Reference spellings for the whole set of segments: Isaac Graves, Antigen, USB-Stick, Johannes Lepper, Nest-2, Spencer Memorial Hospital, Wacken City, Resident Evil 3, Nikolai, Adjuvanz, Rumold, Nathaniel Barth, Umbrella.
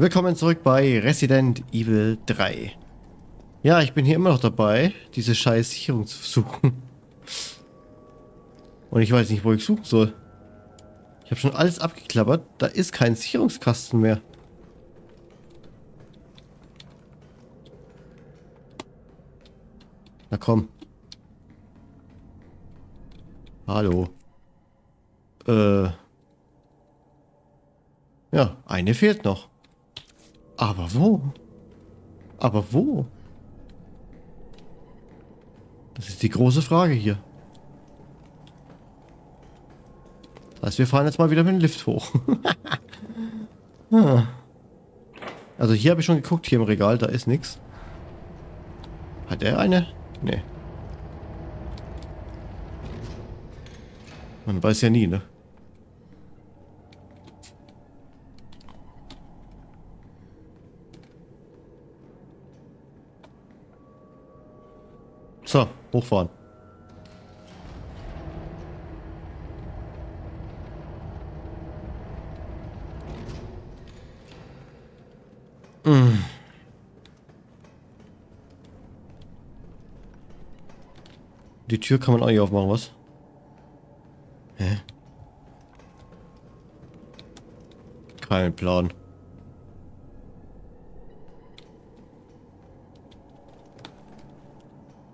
Willkommen zurück bei Resident Evil 3. Ja, ich bin hier immer noch dabei, diese scheiß Sicherung zu suchen. Und ich weiß nicht, wo ich suchen soll. Ich habe schon alles abgeklappert. Da ist kein Sicherungskasten mehr. Na komm. Hallo. Ja, eine fehlt noch. Aber wo? Aber wo? Das ist die große Frage hier. Das heißt, wir fahren jetzt mal wieder mit dem Lift hoch. Hm. Also hier habe ich schon geguckt, hier im Regal, da ist nichts. Hat er eine? Nee. Man weiß ja nie, ne? So, hochfahren. Die Tür kann man auch nicht aufmachen, was? Hä? Kein Plan.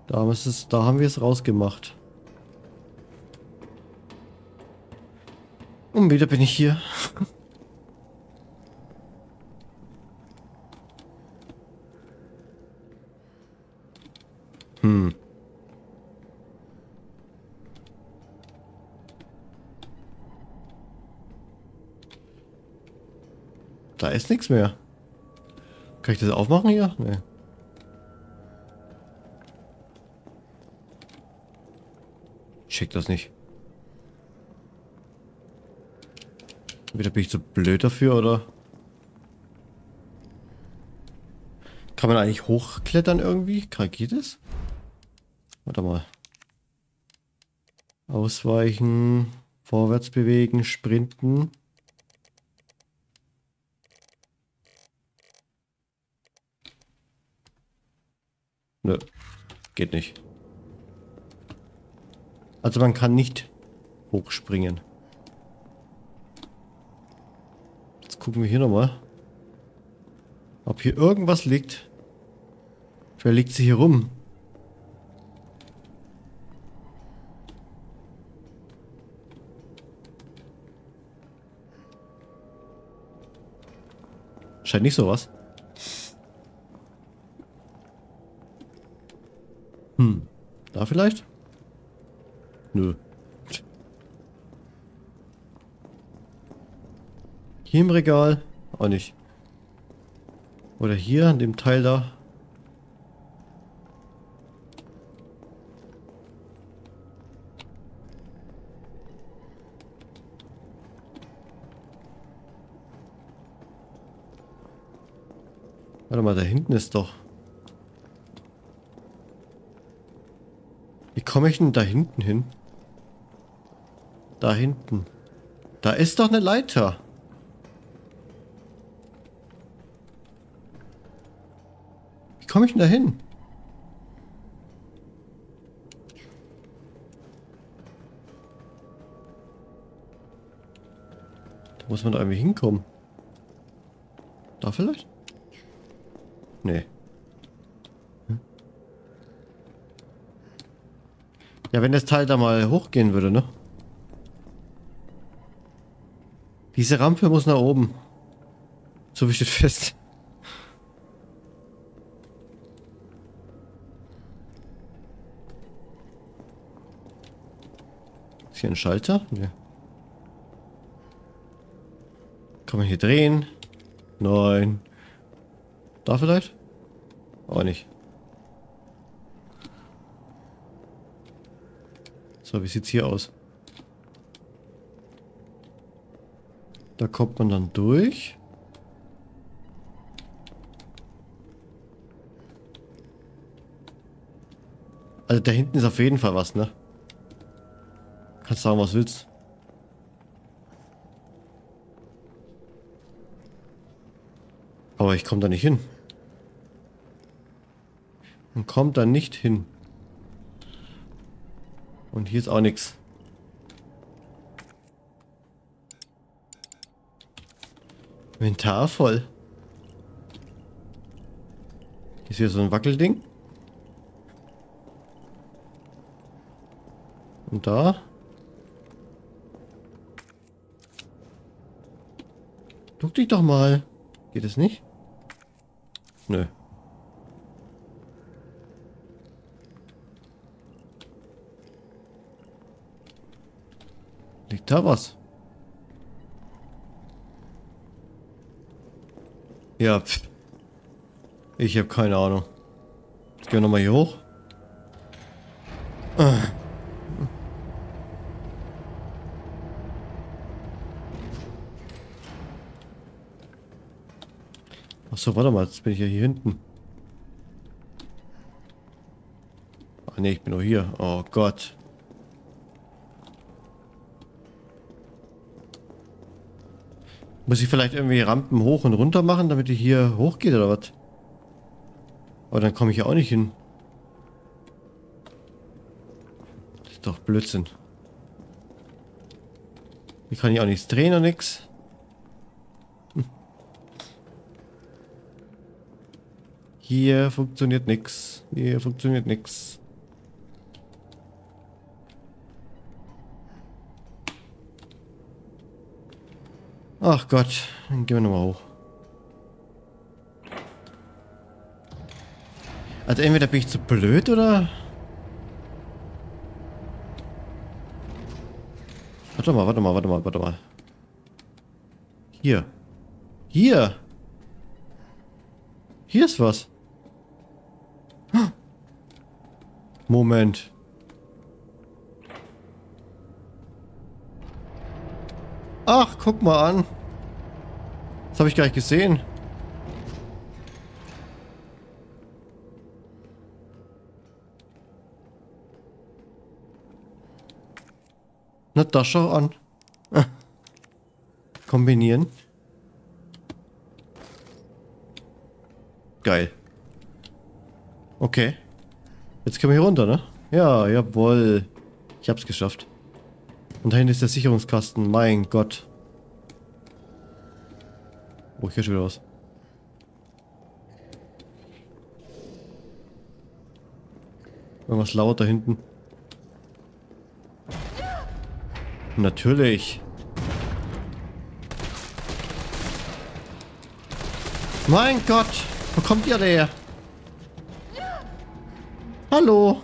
Da haben wir es rausgemacht. Und wieder bin ich hier. Hm. Da ist nichts mehr. Kann ich das aufmachen hier? Nee. Check das nicht. Entweder bin ich zu blöd dafür, oder? Kann man eigentlich hochklettern irgendwie? Geht das? Warte mal. Ausweichen, vorwärts bewegen, sprinten. Nö, geht nicht. Also man kann nicht hochspringen. Jetzt gucken wir hier nochmal, ob hier irgendwas liegt. Wer liegt sie hier rum? Scheint nicht sowas. Hm. Da vielleicht? Nö. Hier im Regal auch nicht. Oder hier an dem Teil da. Warte mal, da hinten ist doch. Wie komme ich denn da hinten hin? Da hinten. Da ist doch eine Leiter. Wie komme ich denn da hin? Da muss man da irgendwie hinkommen. Da vielleicht? Nee. Hm? Ja, wenn das Teil da mal hochgehen würde, ne? Diese Rampe muss nach oben. So viel steht fest. Ist hier ein Schalter? Nee. Kann man hier drehen? Nein. Da vielleicht? Auch nicht. So, wie sieht's hier aus? Da kommt man dann durch. Also da hinten ist auf jeden Fall was, ne? Kannst sagen, was willst. Aber ich komme da nicht hin. Man kommt da nicht hin. Und hier ist auch nichts. Inventar voll. Ist hier so ein Wackelding. Und da. Duck dich doch mal. Geht es nicht? Nö. Liegt da was? Ja, pff. Ich habe keine Ahnung. Jetzt gehen wir nochmal hier hoch. Achso, warte mal, jetzt bin ich ja hier hinten. Ah ne, ich bin doch hier. Oh Gott. Muss ich vielleicht irgendwie Rampen hoch und runter machen, damit die hier hochgeht oder was? Aber dann komme ich ja auch nicht hin. Das ist doch Blödsinn. Hier kann ich auch nichts drehen und nichts. Hier funktioniert nichts. Hier funktioniert nichts. Ach Gott, dann gehen wir nochmal hoch. Also entweder bin ich zu blöd oder... Warte mal, warte mal, warte mal, warte mal. Hier. Hier! Hier ist was. Moment. Ach, guck mal an. Das habe ich gar nicht gesehen. Na, das schau an. Kombinieren. Geil. Okay. Jetzt können wir hier runter, ne? Ja, jawohl. Ich hab's geschafft. Und da hinten ist der Sicherungskasten. Mein Gott. Oh, ich höre schon wieder was. Irgendwas laut da hinten. Natürlich. Mein Gott. Wo kommt ihr her? Hallo.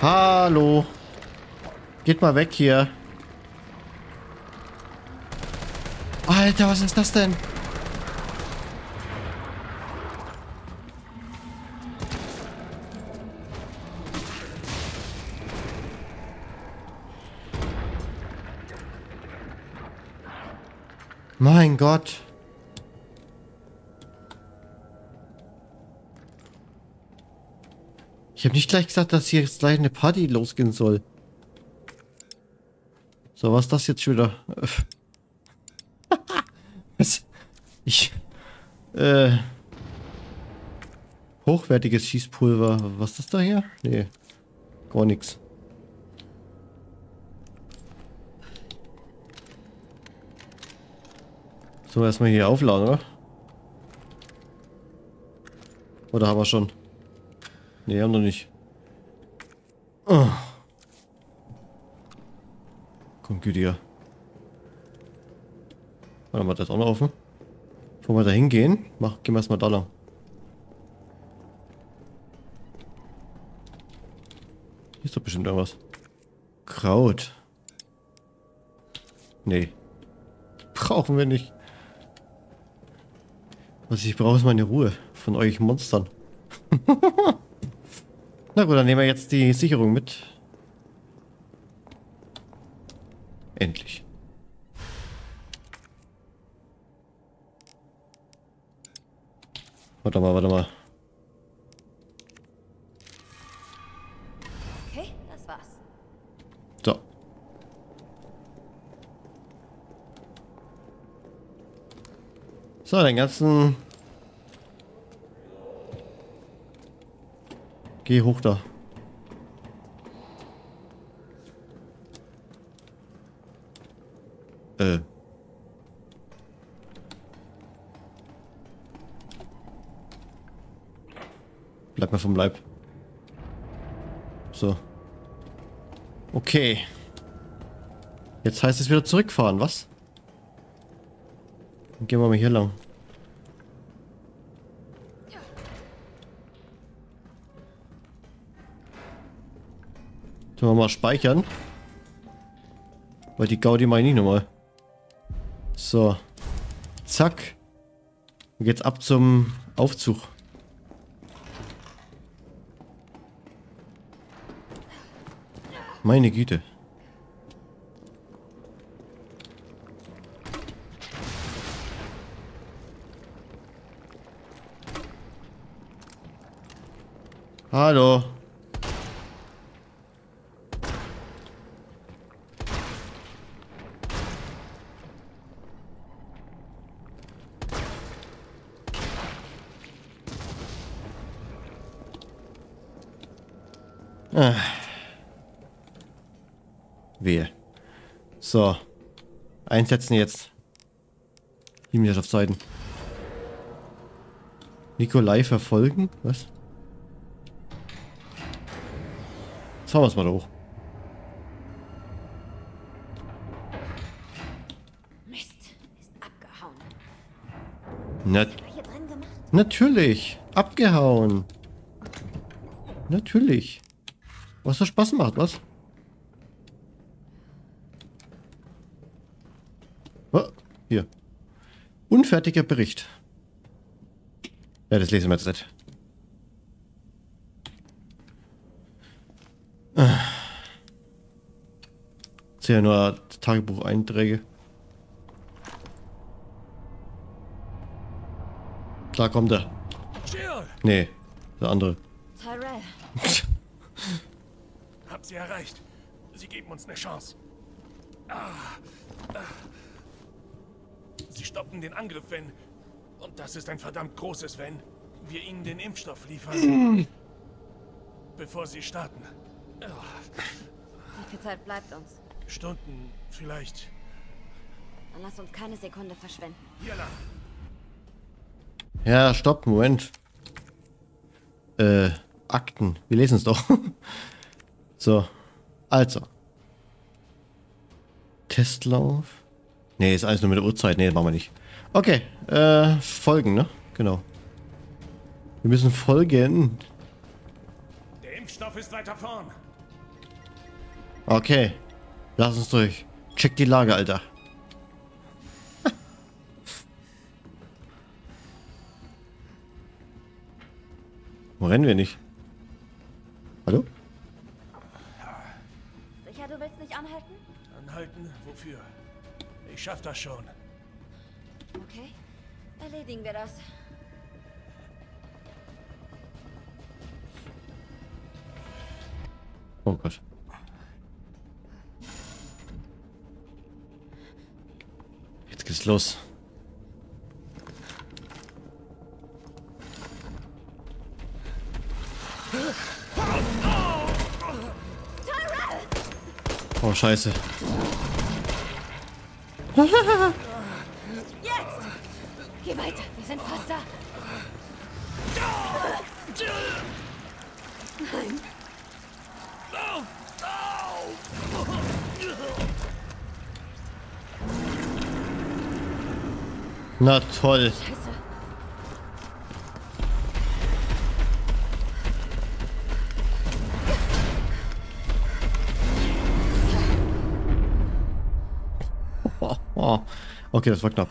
Hallo. Geht mal weg hier. Alter, was ist das denn? Mein Gott. Ich habe nicht gleich gesagt, dass hier jetzt gleich eine Party losgehen soll. So, was ist das jetzt schon wieder? Was? Ich... Hochwertiges Schießpulver. Was ist das da hier? Nee. Gar nichts. So, erstmal hier aufladen, oder? Oder haben wir schon? Ne, haben wir nicht. Oh. Komm, Gütiger. Warte mal, das ist auch noch offen. Bevor wir da hingehen, gehen wir erstmal da lang. Hier ist doch bestimmt irgendwas. Kraut. Nee. Brauchen wir nicht. Was ich brauche, ist meine Ruhe von euch Monstern. Na gut, dann nehmen wir jetzt die Sicherung mit. Endlich. Warte mal, warte mal. Okay, das war's. So. So, den ganzen... Geh hoch da. Bleib mal vom Leib. So. Okay. Jetzt heißt es wieder zurückfahren, was? Dann gehen wir mal hier lang. Sollen wir mal speichern? Weil die Gaudi meine ich nochmal. So. Zack. Und jetzt ab zum Aufzug. Meine Güte. Hallo. Wehe. So. Einsetzen jetzt. Seiten. Nikolai verfolgen? Was? Jetzt fahren wir es mal hoch. Mist. Ist abgehauen. Natürlich. Abgehauen. Natürlich. Was so Spaß macht, was? Oh, hier. Unfertiger Bericht. Ja, das lesen wir jetzt nicht. Das sind ja nur Tagebucheinträge. Da kommt er. Nee, der andere. Hab sie erreicht. Sie geben uns eine Chance. Sie stoppen den Angriff, wenn... Und das ist ein verdammt großes Wenn. Wir ihnen den Impfstoff liefern. Bevor sie starten. Wie viel Zeit bleibt uns? Stunden, vielleicht. Dann lass uns keine Sekunde verschwenden. Hier lang. Ja, stopp, Moment. Akten. Wir lesen es doch. So. Also. Testlauf. Nee, ist alles nur mit der Uhrzeit. Nee, machen wir nicht. Okay, folgen, ne? Genau. Wir müssen folgen. Der Impfstoff ist weiter vorn. Okay. Lass uns durch. Check die Lage, Alter. Wo rennen wir nicht? Hallo? Sicher, du willst nicht anhalten? Anhalten? Wofür? Ich schaff das schon. Okay, erledigen wir das. Oh Gott. Jetzt geht's los. Oh, Scheiße. Jetzt! Geh weiter, wir sind fast da. Nein. Na toll. Scheiße. Okay, das war knapp.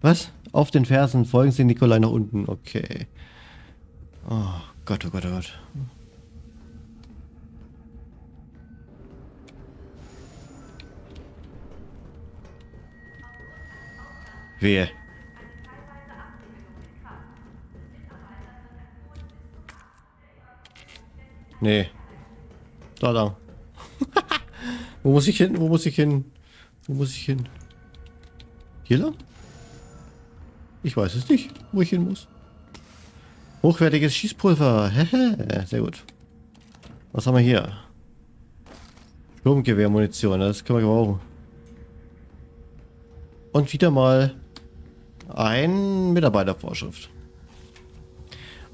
Was? Auf den Fersen folgen Sie Nikolai nach unten. Okay. Oh Gott, oh Gott, oh Gott. Wehe. Nee. Da, da. Wo muss ich hin? Wo muss ich hin? Wo muss ich hin? Hier lang? Ich weiß es nicht, wo ich hin muss. Hochwertiges Schießpulver. Sehr gut. Was haben wir hier? Sturmgewehrmunition, das können wir gebrauchen. Und wieder mal ein Mitarbeitervorschrift.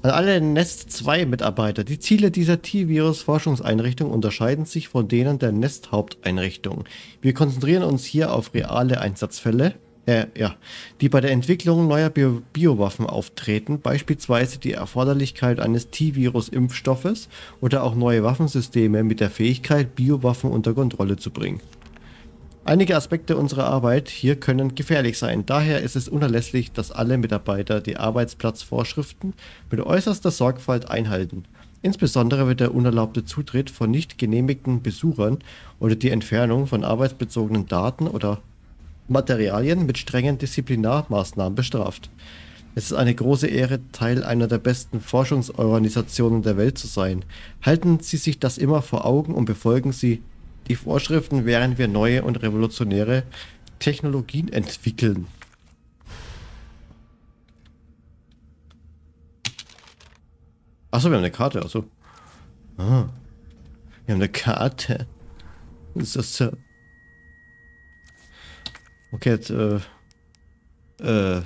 An alle Nest-2 Mitarbeiter. Die Ziele dieser T-Virus-Forschungseinrichtung unterscheiden sich von denen der Nest-Haupteinrichtung. Wir konzentrieren uns hier auf reale Einsatzfälle, die bei der Entwicklung neuer Biowaffen auftreten, beispielsweise die Erforderlichkeit eines T-Virus-Impfstoffes oder auch neue Waffensysteme mit der Fähigkeit, Biowaffen unter Kontrolle zu bringen. Einige Aspekte unserer Arbeit hier können gefährlich sein. Daher ist es unerlässlich, dass alle Mitarbeiter die Arbeitsplatzvorschriften mit äußerster Sorgfalt einhalten. Insbesondere wird der unerlaubte Zutritt von nicht genehmigten Besuchern oder die Entfernung von arbeitsbezogenen Daten oder Materialien mit strengen Disziplinarmaßnahmen bestraft. Es ist eine große Ehre, Teil einer der besten Forschungsorganisationen der Welt zu sein. Halten Sie sich das immer vor Augen und befolgen Sie die Vorschriften, während wir neue und revolutionäre Technologien entwickeln. Achso, wir haben eine Karte. Achso. Ah, wir haben eine Karte. Ist das so? Okay, jetzt, wir haben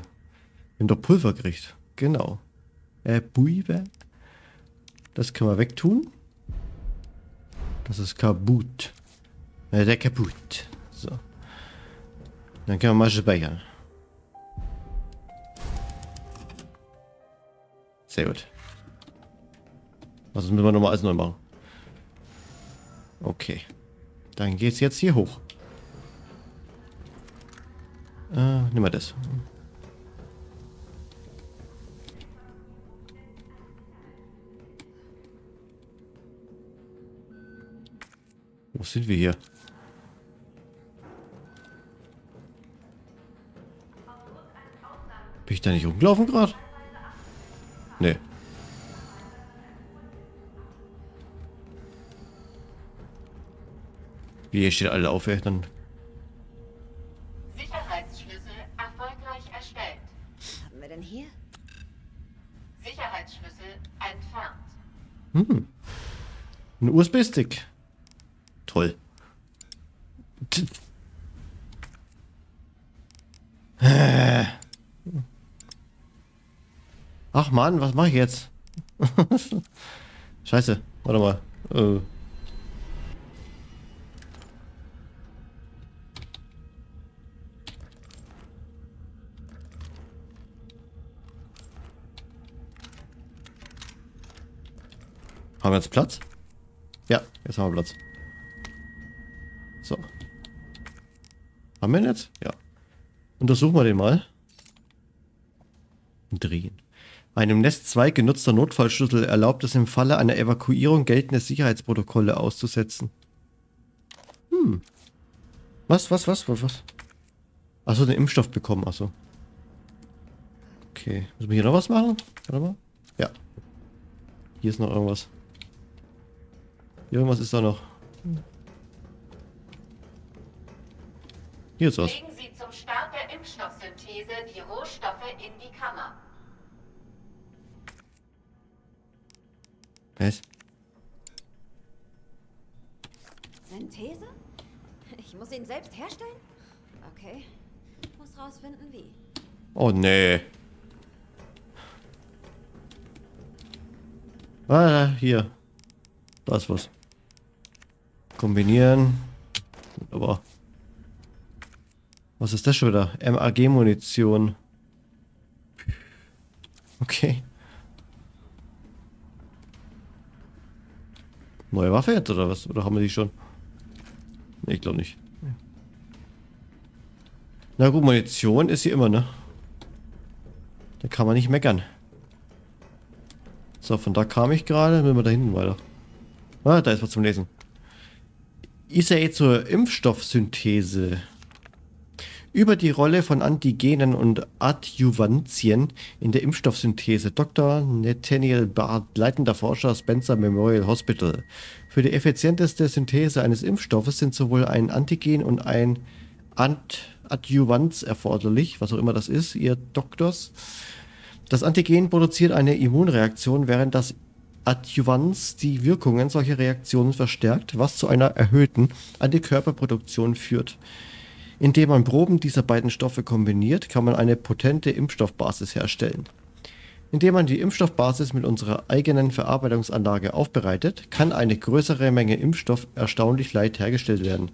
doch Pulver gekriegt. Genau. Pulver. Das können wir wegtun. Das ist kaputt. Der kaputt. So. Dann können wir mal speichern. Sehr gut. Also müssen wir nochmal alles neu machen. Okay. Dann geht's jetzt hier hoch. Nimm mal das. Wo sind wir hier? Bin ich da nicht rumgelaufen gerade? Nee. Wie, hier steht alle auf, dann... Sicherheitsschlüssel erfolgreich erstellt. Was haben wir denn hier? Sicherheitsschlüssel entfernt. Hm. Ein USB-Stick. Toll. Ach man, was mache ich jetzt? Scheiße, warte mal. Haben wir jetzt Platz? Ja, jetzt haben wir Platz. So. Haben wir ihn jetzt? Ja. Untersuchen wir den mal. Drehen. Einem Nest-2 genutzter Notfallschlüssel erlaubt es im Falle einer Evakuierung geltende Sicherheitsprotokolle auszusetzen. Hm. Was? Achso, den Impfstoff bekommen, achso. Okay. Müssen wir hier noch was machen? Warte mal. Ja. Hier ist noch irgendwas. Irgendwas ist da noch. Hier ist was. Legen Sie zum Start der Impfstoffsynthese die Rohstoffe in die Kammer. Was? Synthese? Ich muss ihn selbst herstellen? Okay. Muss rausfinden, wie. Oh, nee. Ah, hier. Da ist was. Kombinieren. Aber... Was ist das schon wieder? MAG-Munition. Okay. Neue Waffe jetzt oder was? Oder haben wir die schon? Ne, ich glaube nicht. Na gut, Munition ist hier immer, ne? Da kann man nicht meckern. So, von da kam ich gerade. Müssen wir da hinten weiter. Ah, da ist was zum Lesen. Ist ja eh zur Impfstoffsynthese. über die Rolle von Antigenen und Adjuvantien in der Impfstoffsynthese. Dr. Nathaniel Barth, leitender Forscher, Spencer Memorial Hospital. Für die effizienteste Synthese eines Impfstoffes sind sowohl ein Antigen und ein Adjuvanz erforderlich, was auch immer das ist, ihr Doktors. Das Antigen produziert eine Immunreaktion, während das Adjuvanz die Wirkungen solcher Reaktionen verstärkt, was zu einer erhöhten Antikörperproduktion führt. Indem man Proben dieser beiden Stoffe kombiniert, kann man eine potente Impfstoffbasis herstellen. Indem man die Impfstoffbasis mit unserer eigenen Verarbeitungsanlage aufbereitet, kann eine größere Menge Impfstoff erstaunlich leicht hergestellt werden.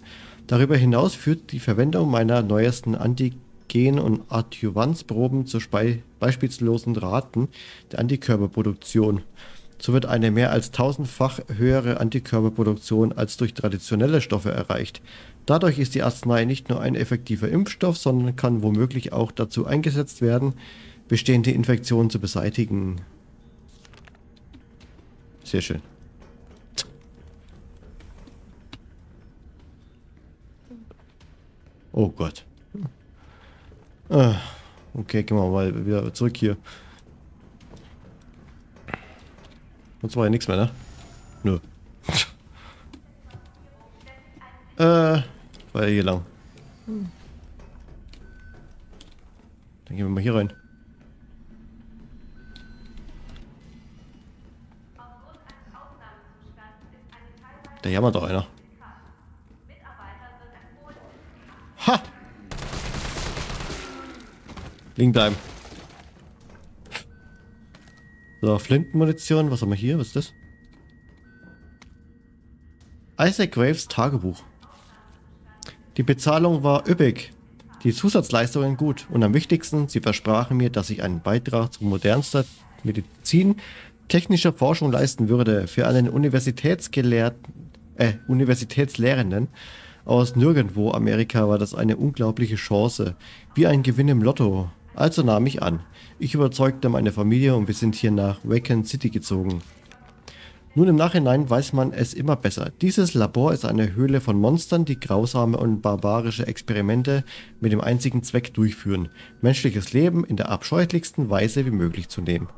Darüber hinaus führt die Verwendung meiner neuesten Antigen- und Adjuvanzproben zu beispielslosen Raten der Antikörperproduktion. So wird eine mehr als 1000-fach höhere Antikörperproduktion als durch traditionelle Stoffe erreicht. Dadurch ist die Arznei nicht nur ein effektiver Impfstoff, sondern kann womöglich auch dazu eingesetzt werden, bestehende Infektionen zu beseitigen. Sehr schön. Oh Gott. Okay, gehen wir mal wieder zurück hier. Sonst war ja nichts mehr, ne? Nö. War ja hier lang. Dann gehen wir mal hier rein. Da jammert doch einer. Ha! Liegen bleiben. So, Flintenmunition. Was haben wir hier? Was ist das? Isaac Graves Tagebuch. Die Bezahlung war üppig, die Zusatzleistungen gut und am wichtigsten, sie versprachen mir, dass ich einen Beitrag zur modernsten Medizin, technischer Forschung leisten würde. Für einen Universitätslehrenden aus nirgendwo Amerika war das eine unglaubliche Chance, wie ein Gewinn im Lotto. Also nahm ich an. Ich überzeugte meine Familie und wir sind hier nach Wacken City gezogen. Nun im Nachhinein weiß man es immer besser. Dieses Labor ist eine Höhle von Monstern, die grausame und barbarische Experimente mit dem einzigen Zweck durchführen, menschliches Leben in der abscheulichsten Weise wie möglich zu nehmen.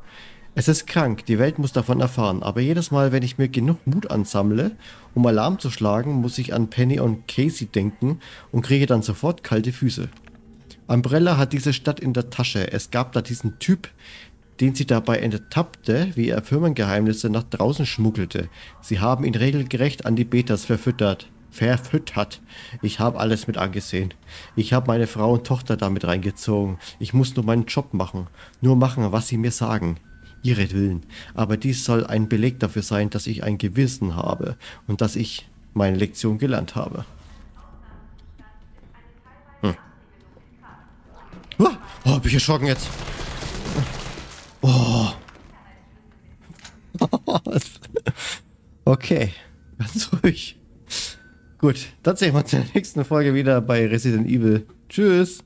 Es ist krank, die Welt muss davon erfahren, aber jedes Mal, wenn ich mir genug Mut ansammle, um Alarm zu schlagen, muss ich an Penny und Casey denken und kriege dann sofort kalte Füße. Umbrella hat diese Stadt in der Tasche. Es gab da diesen Typ, den sie dabei enttappte, wie er Firmengeheimnisse nach draußen schmuggelte. Sie haben ihn regelgerecht an die Betas verfüttert. Ich habe alles mit angesehen. Ich habe meine Frau und Tochter damit reingezogen. Ich muss nur meinen Job machen. Nur machen, was sie mir sagen. Ihretwillen. Aber dies soll ein Beleg dafür sein, dass ich ein Gewissen habe und dass ich meine Lektion gelernt habe. Oh, bin ich erschrocken jetzt. Oh. Okay, ganz ruhig. Gut, dann sehen wir uns in der nächsten Folge wieder bei Resident Evil. Tschüss.